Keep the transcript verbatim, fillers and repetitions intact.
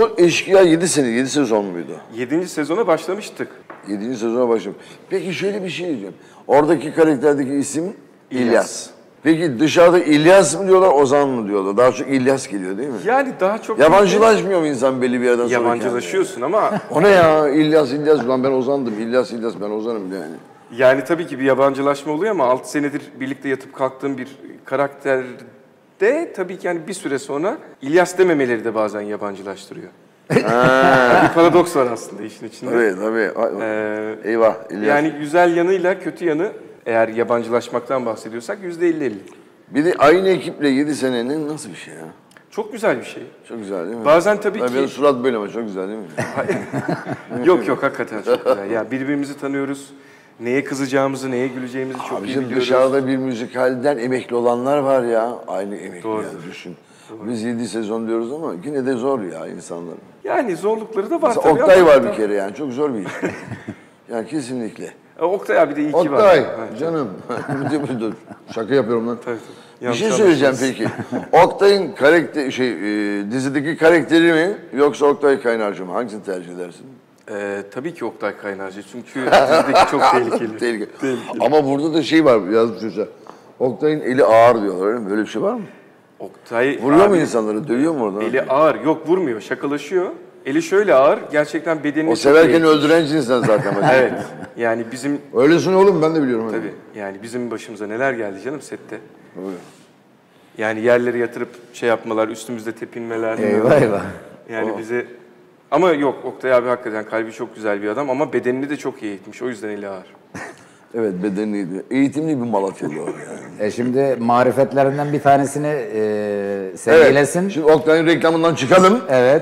Bu Eşkıya yedi sene, yedi sezon muydu? yedinci sezona başlamıştık. yedinci sezona başlamıştık. Peki şöyle bir şey diyeceğim. Oradaki karakterdeki isim İlyas. İlyas. Peki dışarıda İlyas mı diyorlar, Ozan mı diyorlar? Daha çok İlyas geliyor değil mi? Yani daha çok... Yabancılaşmıyor mu insan belli bir yerden sonra? Yabancılaşıyorsun yani. Ama... O ne ya? İlyas, İlyas. Lan ben Ozan'dım. İlyas, İlyas. Ben Ozan'ım yani. Yani tabii ki bir yabancılaşma oluyor ama altı senedir birlikte yatıp kalktığım bir karakter... de tabii ki yani bir süre sonra İlyas dememeleri de bazen yabancılaştırıyor. Bir paradoks var aslında işin içinde. Tabii tabii. Ee, Eyvah İlyas. Yani güzel yanıyla kötü yanı, eğer yabancılaşmaktan bahsediyorsak yüzde elli elli. Bir de aynı ekiple yedi senenin nasıl bir şey ya? Çok güzel bir şey. Çok güzel değil mi? Bazen tabii ya ki... Benim surat böyle ama çok güzel değil mi? Yok yok hakikaten çok güzel. Ya birbirimizi tanıyoruz. Neye kızacağımızı, neye güleceğimizi çok Abicim iyi biliyoruz. Dışarıda bir müzikalden emekli olanlar var ya. Aynı emekli Doğru. yani düşün. Doğru. Biz yedi sezon diyoruz ama yine de zor ya insanların. Yani zorlukları da var Mesela tabii. Oktay var da. Bir kere yani çok zor bir iş. Yani kesinlikle. Oktay abi de iyi ki Oktay, var. Oktay canım. Dur şaka yapıyorum lan. Tabii, tabii. Bir şey söyleyeceğim peki. Oktay'ın karakter, şey, e, dizideki karakteri mi yoksa Oktay Kaynarca mı? Hangisini tercih edersin? Ee, tabii ki Oktay Kaynarca çünkü dizideki çok tehlikeli. tehlikeli. tehlikeli. Ama burada da şey var yazmışlar. Oktay'ın eli ağır diyorlar öyle mi? Böyle bir şey var mı? Oktay... Vuruyor abi, mu insanları? Dövüyor mu orada? Eli ağır. Yok vurmuyor. Şakalaşıyor. Eli şöyle ağır. Gerçekten bedenini... O severken öldüren cinsten zaten. Evet. Yani bizim... Öylesin oğlum ben de biliyorum. Tabii. Öyle. Yani bizim başımıza neler geldi canım sette. Öyle. Yani yerlere yatırıp şey yapmalar, üstümüzde tepinmeler. Eyvah eyvah. Yani o. bize... Ama yok, Oktay abi hakikaten kalbi çok güzel bir adam ama bedenini de çok iyi eğitmiş. O yüzden eli ağır. Evet, bedenini eğitimli bir Malatyalı yani. E şimdi marifetlerinden bir tanesini e, sevgilesin. Evet, şimdi Oktay'ın reklamından çıkalım. Evet.